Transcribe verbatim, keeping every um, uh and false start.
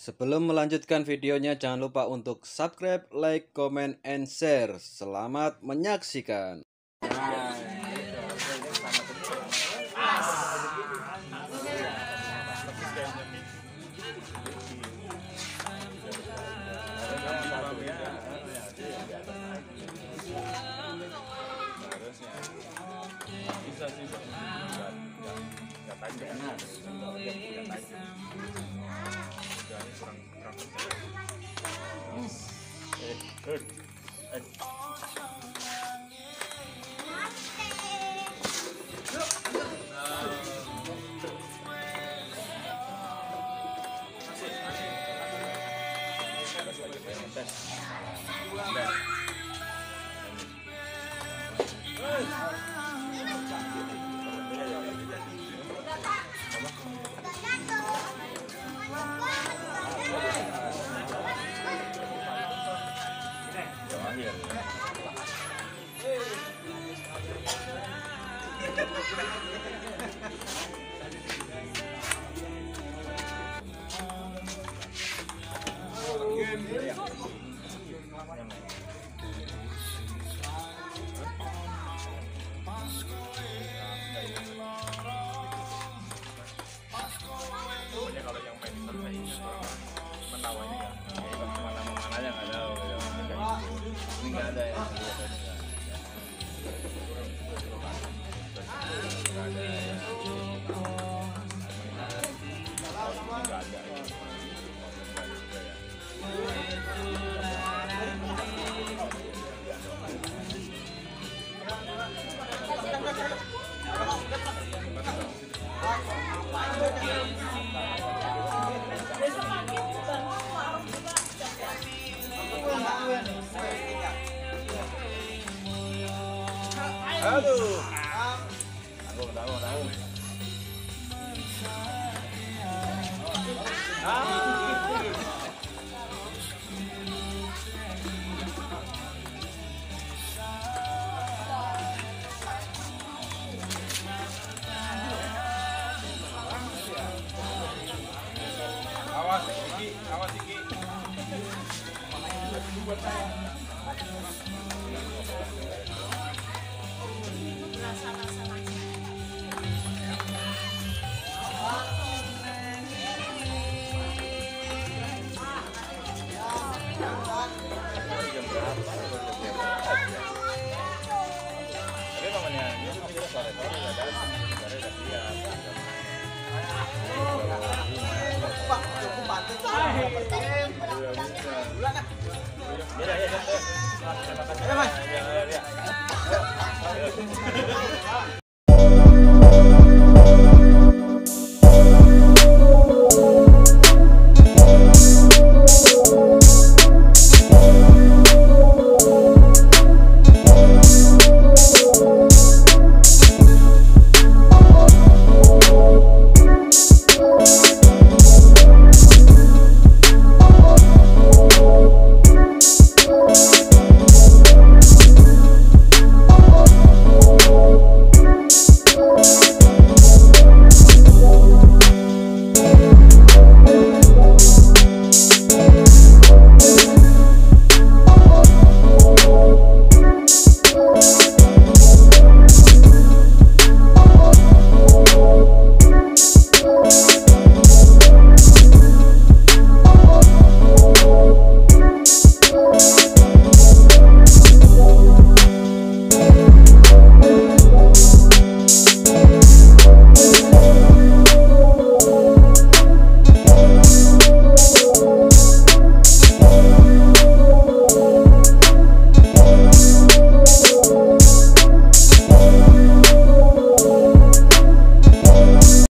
Sebelum melanjutkan videonya, jangan lupa untuk subscribe, like, comment, and share. Selamat menyaksikan. Good. Good. Aduh, aku tahu, tahu.